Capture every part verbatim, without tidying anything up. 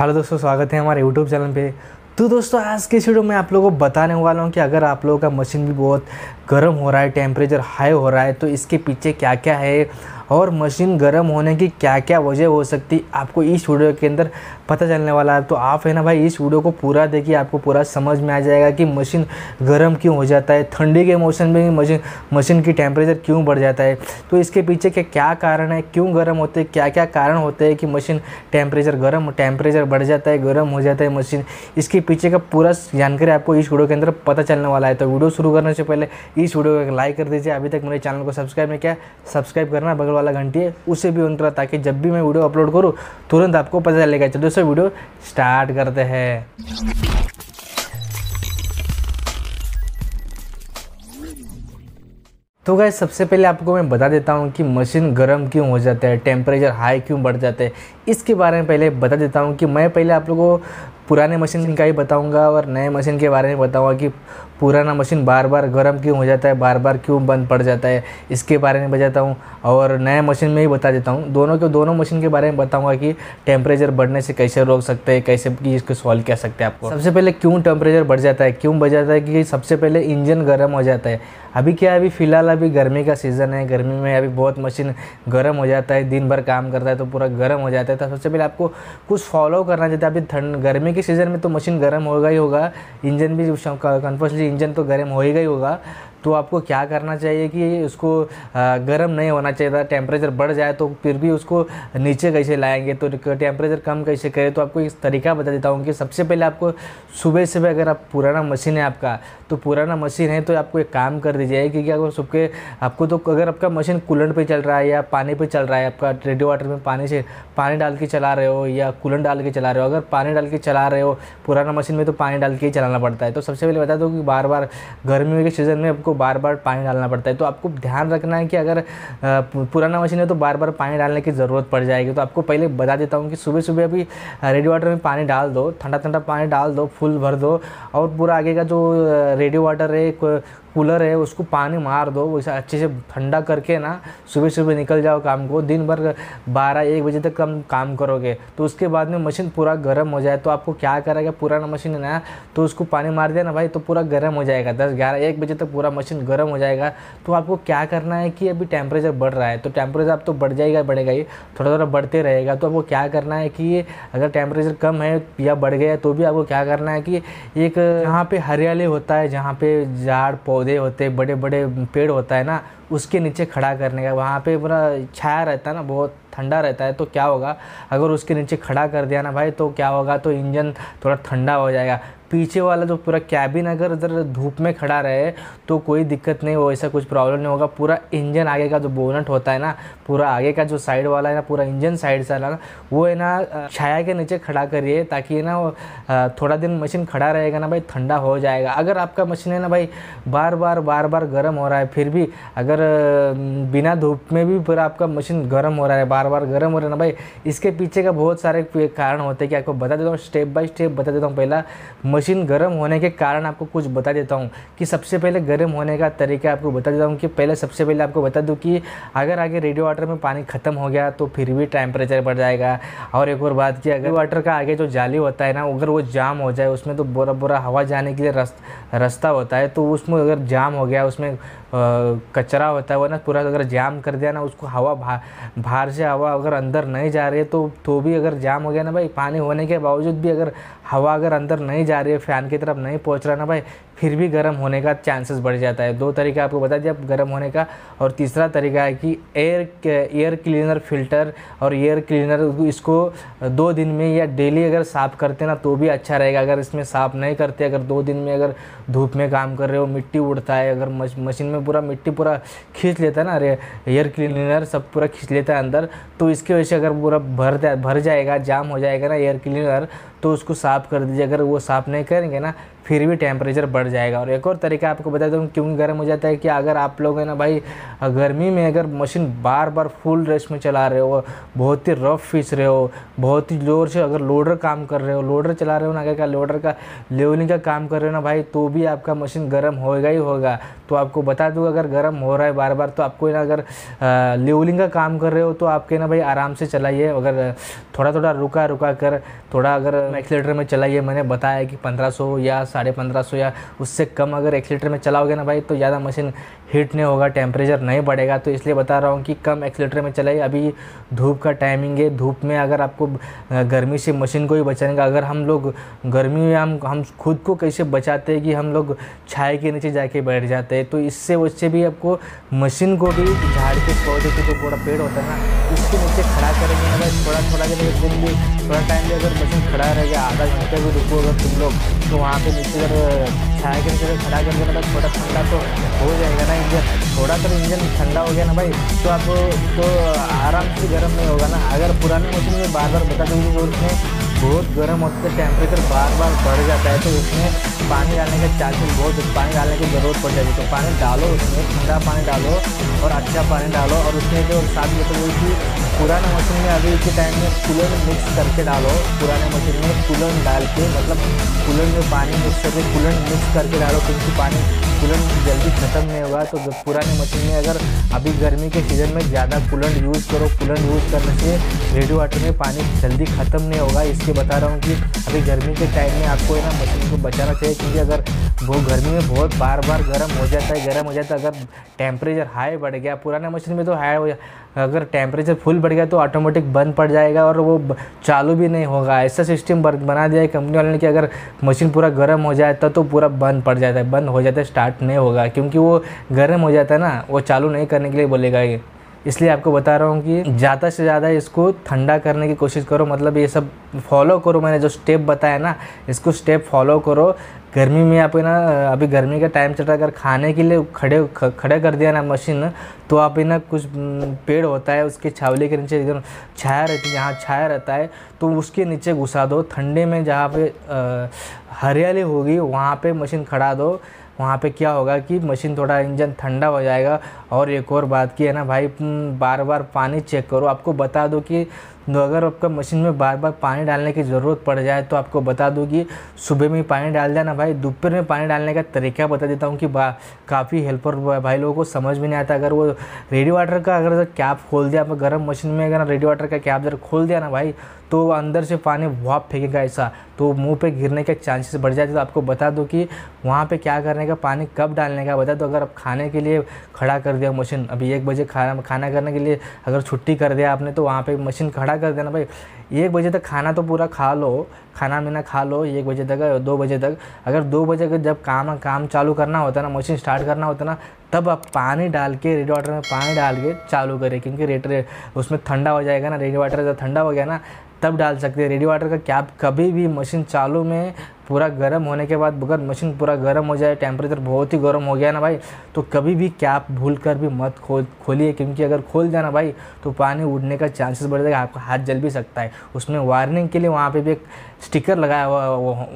Hello दोस्तों, स्वागत है हमारे यूट्यूब चैनल पे। तो दोस्तों, आज के वीडियो में आप लोगों को बताने वाला हूँ कि अगर आप लोगों का मशीन भी बहुत गर्म हो रहा है, टेम्परेचर हाई हो रहा है, तो इसके पीछे क्या क्या है और मशीन गर्म होने की क्या क्या वजह हो सकती है, आपको इस वीडियो के अंदर पता चलने वाला है। तो आप है ना भाई, इस वीडियो को पूरा देखिए, आपको पूरा समझ में आ जाएगा कि मशीन गर्म क्यों हो जाता है, ठंडी के मौसम में मशीन मशीन की टेम्परेचर क्यों बढ़ जाता है, तो इसके पीछे के क्या कारण है, क्यों गर्म होते हैं, क्या क्या कारण होते हैं कि मशीन टेम्परेचर गर्म टेम्परेचर बढ़ जाता है, गर्म हो जाता है मशीन। इसके पीछे का पूरा जानकारी आपको इस वीडियो के अंदर पता चलने वाला है। तो वीडियो शुरू करने से पहले इस वीडियो को लाइक कर दीजिए। अभी तक मेरे चैनल को सब्सक्राइब नहीं किया, सब्सक्राइब करना, बगल वाला घंटी है उसे भी ऑन करा, ताकि जब भी मैं वीडियो अपलोड करूँ तुरंत आपको पता चलेगा। चलो दोस्तों, वीडियो स्टार्ट करते हैं। तो गाइस, सबसे पहले आपको मैं बता देता हूँ कि मशीन गर्म क्यों हो जाता है, टेम्परेचर हाई क्यों बढ़ जाते हैं, इसके बारे में पहले बता देता हूँ। कि मैं पहले आप लोगों को पुराने मशीन का ही बताऊँगा और नए मशीन के बारे में बताऊँगा कि पुराना मशीन बार बार गर्म क्यों हो जाता है, बार बार क्यों बंद पड़ जाता है, इसके बारे में बताता हूँ। और नए मशीन में ही बता देता हूँ, दोनों के दोनों मशीन के बारे में बताऊँगा कि टेम्परेचर बढ़ने से कैसे रोक सकते हैं, कैसे इसको सॉल्व कर सकते हैं। आपको सबसे पहले क्यों टेम्परेचर बढ़ जाता है, क्यों बढ़ जाता है कि सबसे पहले इंजन गर्म हो जाता है। अभी क्या है, अभी फ़िलहाल अभी गर्मी का सीज़न है, गर्मी में अभी बहुत मशीन गर्म हो जाता है, दिन भर काम करता है तो पूरा गर्म हो जाता है। तो सबसे पहले आपको कुछ फॉलो करना चाहिए। अभी ठंड गर्मी के सीज़न में तो मशीन गर्म होगा ही होगा, इंजन भी कंपल्सरी इंजन तो गर्म होएगा ही होगा। तो आपको क्या करना चाहिए कि उसको गर्म नहीं होना चाहिए था, टेम्परेचर बढ़ जाए तो फिर भी उसको नीचे कैसे लाएंगे, तो टेम्परेचर कम कैसे करें। तो आपको एक तरीका बता देता हूँ कि सबसे पहले आपको सुबह सुबह, अगर आप पुराना मशीन है आपका, तो पुराना मशीन है तो आपको एक काम कर दीजिए कि अगर सुबह आपको, तो अगर आपका मशीन कूलेंट पे चल रहा है या पानी पे चल रहा है, आपका रेडी वाटर में पानी से पानी डाल के चला रहे हो या कूलेंट डाल के चला रहे हो, अगर पानी डाल के चला रहे हो पुराना मशीन में तो पानी डाल के ही चलाना पड़ता है। तो सबसे पहले बता दो कि बार बार गर्मी के सीज़न में आपको बार बार पानी डालना पड़ता है। तो आपको ध्यान रखना है कि अगर पुराना मशीन है तो बार बार पानी डालने की ज़रूरत पड़ जाएगी। तो आपको पहले बता देता हूँ कि सुबह सुबह अभी रेडी वाटर में पानी डाल दो, ठंडा ठंडा पानी डाल दो, फुल भर दो और पूरा आगे का जो रेडी वाटर है, कूलर है, उसको पानी मार दो, वैसे अच्छे से ठंडा करके ना सुबह सुबह निकल जाओ काम को। दिन भर बारह एक बजे तक कम काम करोगे तो उसके बाद में मशीन पूरा गर्म हो जाए। तो आपको क्या करेगा, पुराना मशीन है ना तो उसको पानी मार दिया ना भाई, तो पूरा गर्म हो जाएगा, दस ग्यारह एक बजे तक पूरा मशीन गर्म हो जाएगा। तो आपको क्या करना है कि अभी टेम्परेचर बढ़ रहा है तो टेम्परेचर आप तो बढ़ जाएगा, बढ़ेगा ही, थोड़ा थोड़ा बढ़ते रहेगा। तो आपको क्या करना है कि अगर टेम्परेचर कम है या बढ़ गया तो भी आपको क्या करना है कि एक जहाँ पर हरियाली होता है, जहाँ पर झाड़ पौधे होते, बड़े बड़े पेड़ होता है ना, उसके नीचे खड़ा करने का, वहाँ पे पूरा छाया रहता है ना, बहुत ठंडा रहता है। तो क्या होगा, अगर उसके नीचे खड़ा कर दिया ना भाई तो क्या होगा, तो इंजन थोड़ा ठंडा हो जाएगा। पीछे वाला जो पूरा कैबिन अगर इधर धूप में खड़ा रहे तो कोई दिक्कत नहीं हो, ऐसा कुछ प्रॉब्लम नहीं होगा। पूरा इंजन आगे का जो बोनट होता है ना, पूरा आगे का जो साइड वाला है ना, पूरा इंजन साइड से ना, वो है ना छाया के नीचे खड़ा करिए, ताकि है ना थोड़ा दिन मशीन खड़ा रहेगा ना भाई, ठंडा हो जाएगा। अगर आपका मशीन है ना भाई बार बार बार बार गर्म हो रहा है, फिर भी अगर बिना धूप में भी पूरा आपका मशीन गर्म हो रहा है, बार बार गर्म हो रहा है ना भाई, इसके पीछे का बहुत सारे कारण होते हैं कि आपको बता देता हूँ, स्टेप बाय स्टेप बता देता हूँ। पहला मशीन गर्म होने के कारण आपको कुछ बता देता हूँ कि सबसे पहले गर्म होने का तरीका आपको बता देता हूँ कि पहले सबसे पहले आपको बता दूँ कि अगर आगे रेडियो वाटर में पानी ख़त्म हो गया तो फिर भी टेम्परेचर बढ़ जाएगा। और एक और बात कि अगर वाटर का आगे जो जाली होता है ना, अगर वो जाम हो जाए, उसमें तो बुरा बुरा हवा जाने के लिए रस, रास्ता होता है, तो उसमें अगर जाम हो गया, उसमें कचरा होता है वो ना पूरा, अगर जाम कर दिया ना उसको, हवा बाहर से हवा अगर अंदर नहीं जा रही है तो तो भी अगर जाम हो गया ना भाई, पानी होने के बावजूद भी अगर हवा अगर अंदर नहीं जा रही है, फ़ैन की तरफ नहीं पहुंच रहा ना भाई, फिर भी गर्म होने का चांसेस बढ़ जाता है। दो तरीका आपको बता दिया गर्म होने का। और तीसरा तरीका है कि एयर एयर क्लीनर फिल्टर और एयर क्लीनर, इसको दो दिन में या डेली अगर साफ़ करते ना तो भी अच्छा रहेगा। अगर इसमें साफ़ नहीं करते, अगर दो दिन में अगर धूप में काम कर रहे हो, मिट्टी उड़ता है, अगर मशीन में पूरा मिट्टी पूरा खींच लेता है ना, एयर क्लीनर सब पूरा खींच लेता है अंदर, तो इसकी वजह से अगर पूरा भर भर जाएगा, जाम हो जाएगा ना एयर क्लीनर, तो उसको साफ़ कर दीजिए। अगर वो साफ़ नहीं करेंगे ना फिर भी टेम्परेचर बढ़ जाएगा। और एक और तरीका आपको बता दूँ क्यों गर्म हो जाता है कि अगर आप लोग है ना भाई गर्मी में अगर मशीन बार बार फुल रेस्ट में चला रहे हो, बहुत ही रफ खींच रहे हो, बहुत ही जोर से अगर लोडर काम कर रहे हो, लोडर चला रहे हो ना, अगर का लोडर का लेवलिंग का काम कर रहे हो ना भाई, तो भी आपका मशीन गर्म होएगा ही होगा। तो आपको बता दूँ अगर गर्म हो रहा है बार बार तो आपको ना अगर लेवलिंग का काम कर रहे हो तो आपके ना भाई आराम से चलाइए। अगर थोड़ा थोड़ा रुका रुका कर थोड़ा अगर एक्सीलेटर में चलाइए, मैंने बताया कि पंद्रह सौ या साढ़े पंद्रह सौ या उससे कम अगर एक्सीलेटर में चलाओगे ना भाई तो ज़्यादा मशीन हीट नहीं होगा, टेम्परेचर नहीं बढ़ेगा। तो इसलिए बता रहा हूँ कि कम एक्सीलेटर में चलाइए। अभी धूप का टाइमिंग है, धूप में अगर आपको गर्मी से मशीन को ही बचाएगा। अगर हम लोग गर्मी में हम हम खुद को कैसे बचाते हैं कि हम लोग छाए के नीचे जाके बैठ जाते हैं, तो इससे उससे भी आपको मशीन को भी झाड़ के पौधे के जो पूरा पेड़ होता है ना उसके नीचे खड़ा करेंगे ना भाई, थोड़ा थोड़ा के तुम भी थोड़ा टाइम में अगर मशीन खड़ा रहेगा, आधा घंटे भी रुको अगर तुम लोग तो वहाँ पर नीचे अगर छाए के नीचे खड़ा करके ना भाई थोड़ा ठंडा तो हो जाएगा ना इंजन, थोड़ा तो इंजन ठंडा हो गया ना भाई तो आपको तो आराम से गर्म नहीं होगा ना। अगर पुराने मशीन में बार बार बता दूँगी तो उसमें बहुत गर्म होता है, टेम्परेचर बार बार बढ़ जाता है, तो उसमें पानी डालने का चार्जेस बहुत, पानी डालने की ज़रूरत पड़ जाएगी। तो पानी डालो, उसमें ठंडा पानी डालो और अच्छा पानी डालो। और उसमें जो साथ में तो कि पुराने मशीन में अभी के टाइम में कूलर मिक्स करके डालो, पुराने मशीन में कूलर डाल के मतलब कूलर में पानी मिक्स करके कूलर मिक्स करके डालो क्योंकि पानी कूलर जल्दी ख़त्म नहीं होगा। तो पुराने मशीन में अगर अभी गर्मी के सीज़न में ज़्यादा कूलर यूज़ करो, कूलर यूज़ करने से रेडियो वाटर में पानी जल्दी ख़त्म नहीं होगा। इसलिए बता रहा हूँ कि अभी गर्मी के टाइम में आपको है ना मशीन को बचाना चाहिए क्योंकि अगर वो गर्मी में बहुत बार बार गर्म हो जाता है, गर्म हो जाता है अगर टेम्परेचर हाई बढ़ गया। पुराने मशीन में तो हाई हो, अगर टेम्परेचर फुल बढ़ गया तो ऑटोमेटिक बंद पड़ जाएगा और वो चालू भी नहीं होगा। ऐसा सिस्टम बना दिया है कंपनी वाले ने कि अगर मशीन पूरा गर्म हो जाता तो पूरा बंद पड़ जाता है, बंद हो जाता है, स्टार्ट नहीं होगा क्योंकि वो गर्म हो जाता है ना, वो चालू नहीं करने के लिए बोलेगा ये। इसलिए आपको बता रहा हूँ कि ज़्यादा से ज़्यादा इसको ठंडा करने की कोशिश करो, मतलब ये सब फॉलो करो, मैंने जो स्टेप बताया ना इसको स्टेप फॉलो करो। गर्मी में आप ना अभी गर्मी का टाइम चल रहा है, अगर खाने के लिए खड़े ख, खड़े कर दिया ना मशीन तो आप ना कुछ पेड़ होता है उसके छावले के नीचे एकदम छाया रहती है, जहाँ छाया रहता है तो उसके नीचे घुसा दो, ठंडे में जहाँ पे हरियाली होगी वहाँ पे मशीन खड़ा दो, वहाँ पे क्या होगा कि मशीन थोड़ा इंजन ठंडा हो जाएगा। और एक और बात की है ना भाई, बार बार पानी चेक करो। आपको बता दो कि अगर आपका मशीन में बार बार पानी डालने की ज़रूरत पड़ जाए तो आपको बता दूँ कि सुबह में पानी डाल देना भाई, दोपहर में पानी डालने का तरीका बता देता हूँ कि काफ़ी हेल्पर भाई लोगों को समझ में नहीं आता। अगर वो रेडियो वाटर का अगर कैप खोल दिया, आप गर्म मशीन में अगर रेडियो वाटर का कैप जरा खोल दिया ना भाई तो अंदर से पानी वाप फेंकेगा ऐसा, तो मुंह पे गिरने के चांसेस बढ़ जाते। तो आपको बता दो कि वहाँ पे क्या करने का, पानी कब डालने का बता दो। अगर आप खाने के लिए खड़ा कर दिया मशीन, अभी एक बजे खाना खाना करने के लिए अगर छुट्टी कर दिया आपने तो वहाँ पे मशीन खड़ा कर देना भाई, एक बजे तक खाना तो पूरा खा लो, खाना मीना खा लो एक बजे तक या दो बजे तक। अगर दो बजे तक जब काम काम चालू करना होता है ना, मशीन स्टार्ट करना होता है ना, तब आप पानी डाल के रेडियो वाटर में पानी डाल के चालू करें क्योंकि रेट उसमें ठंडा हो जाएगा ना, रेडियो वाटर जब ठंडा हो गया ना तब डाल सकते हैं रेडियो वाटर का कैप। कभी भी मशीन चालू में पूरा गर्म होने के बाद, अगर मशीन पूरा गर्म हो जाए, टेम्परेचर बहुत ही गर्म हो गया ना भाई, तो कभी भी कैप भूल कर भी मत खोल खोलिए क्योंकि अगर खोल दिया ना भाई तो पानी उड़ने का चांसेस बढ़ जाएगा, आपका हाथ जल भी सकता है। उसमें वार्निंग के लिए वहाँ पे भी एक स्टिकर लगाया हुआ,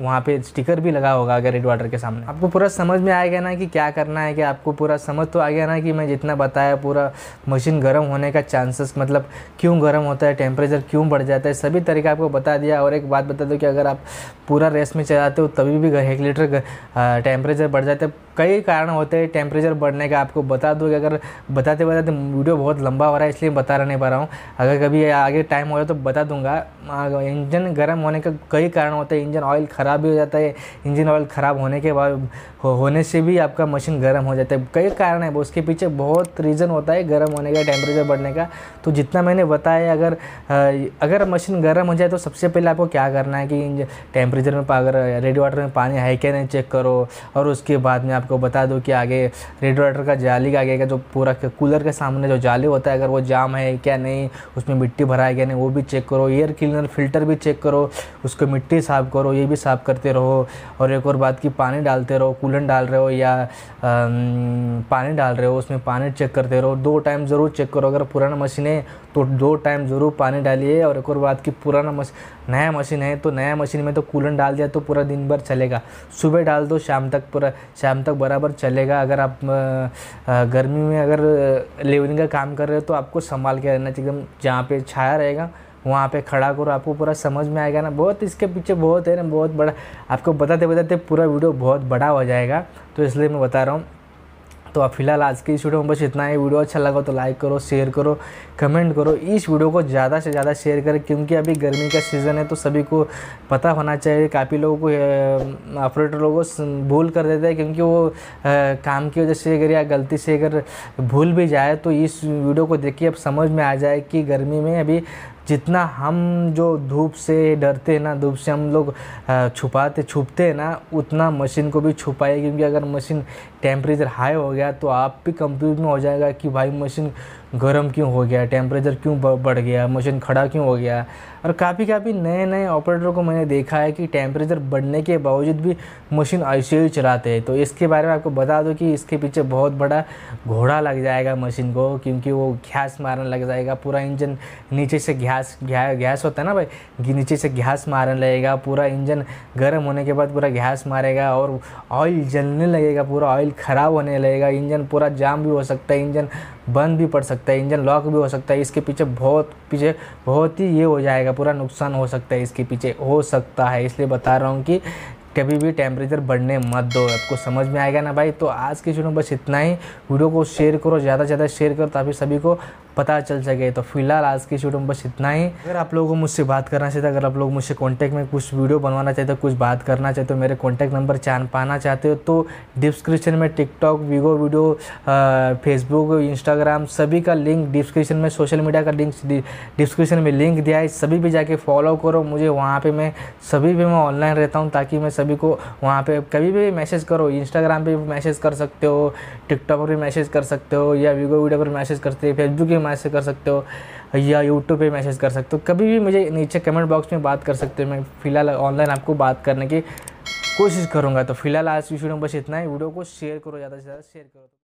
वहाँ पे स्टिकर भी लगा होगा अगर रेडियो वाटर के सामने। आपको पूरा समझ में आएगा ना कि क्या करना है, कि आपको पूरा समझ तो आ गया ना कि मैं जितना बताया पूरा मशीन गर्म होने का चांसेस, मतलब क्यों गर्म होता है, टेम्परेचर क्यों बढ़ जाता है, सभी तरीका आपको बता दिया। और एक बात बता दो कि अगर आप पूरा रेस में आते हो तभी भी रेगुलेटर टेम्परेचर बढ़ जाता है, कई कारण होते हैं टेम्परेचर बढ़ने का। आपको बता दूँ कि अगर बताते बताते वीडियो बहुत लंबा हो रहा है इसलिए बता रह नहीं पा रहा हूँ, अगर कभी आगे टाइम हो जाए तो बता दूंगा। इंजन गर्म होने का कई कारण होते हैं, इंजन ऑयल ख़राब भी हो जाता है, इंजन ऑयल ख़राब होने के बाद होने से भी आपका मशीन गर्म हो जाता है, कई कारण है उसके पीछे, बहुत रीज़न होता है गर्म होने का, टेम्परेचर बढ़ने का। तो जितना मैंने बताया अगर अगर मशीन गर्म हो जाए तो सबसे पहले आपको क्या करना है कि टेम्परेचर में अगर रेडियो वाटर में पानी है क्या नहीं चेक करो। और उसके बाद में आपको बता दूं कि आगे रेडियो वाटर का जाली का आगे का जो पूरा कूलर के सामने जो जाली होता है अगर वो जाम है क्या नहीं, उसमें मिट्टी भरा है क्या नहीं वो भी चेक करो, एयर क्लीनर फिल्टर भी चेक करो, उसको मिट्टी साफ़ करो, ये भी साफ़ करते रहो। और एक और बात की पानी डालते रहो, कूलर डाल रहे हो या आ, पानी डाल रहे हो उसमें पानी चेक करते रहो, दो टाइम ज़रूर चेक करो। अगर पुराना मशीन है तो दो टाइम ज़रूर पानी डालिए। और एक और बात कि पुराना मशीन नया मशीन है तो नया मशीन में तो कूलन डाल दिया तो पूरा दिन भर चलेगा, सुबह डाल दो शाम तक पूरा शाम तक बराबर चलेगा। अगर आप गर्मी में अगर लेवलिंग का काम कर रहे हो तो आपको संभाल के रहना चाहिए, एकदम जहाँ पे छाया रहेगा वहाँ पे खड़ा करो, आपको पूरा समझ में आएगा ना। बहुत इसके पीछे बहुत है ना, बहुत बड़ा, आपको बताते बताते पूरा वीडियो बहुत बड़ा हो जाएगा, तो इसलिए मैं बता रहा हूँ। तो आप फिलहाल आज के इस वीडियो में बस इतना ही। वीडियो अच्छा लगा तो लाइक करो, शेयर करो, कमेंट करो। इस वीडियो को ज़्यादा से ज़्यादा शेयर करें क्योंकि अभी गर्मी का सीज़न है तो सभी को पता होना चाहिए। काफ़ी लोगों को ऑपरेटर लोगों को भूल कर देते हैं क्योंकि वो आ, काम की वजह से अगर या गलती से अगर भूल भी जाए तो इस वीडियो को देखिए अब समझ में आ जाए कि गर्मी में अभी जितना हम जो धूप से डरते हैं ना, धूप से हम लोग छुपाते छुपते हैं ना, उतना मशीन को भी छुपाइए क्योंकि अगर मशीन टेम्परेचर हाई हो गया तो आप भी कंफ्यूज में हो जाएगा कि भाई मशीन गर्म क्यों हो गया, टेम्परेचर क्यों बढ़ गया, मशीन खड़ा क्यों हो गया। और काफ़ी काफ़ी नए नए ऑपरेटरों को मैंने देखा है कि टेम्परेचर बढ़ने के बावजूद भी मशीन ऐसे ही चलाते हैं। तो इसके बारे में आपको बता दो कि इसके पीछे बहुत बड़ा घोड़ा लग जाएगा मशीन को, क्योंकि वो घास मारने लग जाएगा, पूरा इंजन नीचे से घास घास होता है ना भाई, नीचे से घास मारने लगेगा, पूरा इंजन गर्म होने के बाद पूरा घास मारेगा और ऑयल जलने लगेगा, पूरा ऑयल ख़राब होने लगेगा, इंजन पूरा जाम भी हो सकता है, इंजन बंद भी पड़ सकता है, इंजन लॉक भी हो सकता है। इसके पीछे बहुत पीछे बहुत ही ये हो जाएगा, पूरा नुकसान हो सकता है इसके पीछे हो सकता है। इसलिए बता रहा हूँ कि कभी भी टेम्परेचर बढ़ने मत दो, आपको समझ में आएगा ना भाई। तो आज के वीडियो में बस इतना ही। वीडियो को शेयर करो, ज़्यादा से ज़्यादा शेयर करो ताकि सभी को पता चल सके। तो फिलहाल आज के वीडियो में बस इतना ही। अगर आप लोगों को मुझसे बात करना चाहते, अगर आप लोग मुझसे कॉन्टैक्ट में कुछ वीडियो बनवाना चाहते, कुछ बात करना चाहते हो, मेरे कॉन्टैक्ट नंबर जान पाना चाहते हो तो डिस्क्रिप्शन में TikTok, Vivo video, Facebook, Instagram सभी का लिंक डिस्क्रिप्शन में, सोशल मीडिया का लिंक डिस्क्रिप्शन में लिंक दिया है, सभी भी जाके फॉलो करो मुझे वहाँ पर। मैं सभी भी मैं ऑनलाइन रहता हूँ ताकि मैं सभी को वहाँ पे कभी भी मैसेज करो, इंस्टाग्राम पे भी मैसेज कर सकते हो, टिकटॉक पर भी मैसेज कर सकते हो, या वीडियो वीडियो पर मैसेज करते हो, फेसबुक पे मैसेज कर सकते हो, या यूट्यूब पे मैसेज कर सकते हो, कभी भी मुझे नीचे कमेंट बॉक्स में बात कर सकते हो। मैं फ़िलहाल ऑनलाइन आपको बात करने की कोशिश करूँगा। तो फिलहाल आज की वीडियो में बस इतना ही। वीडियो को शेयर करो, ज़्यादा से ज़्यादा शेयर करो।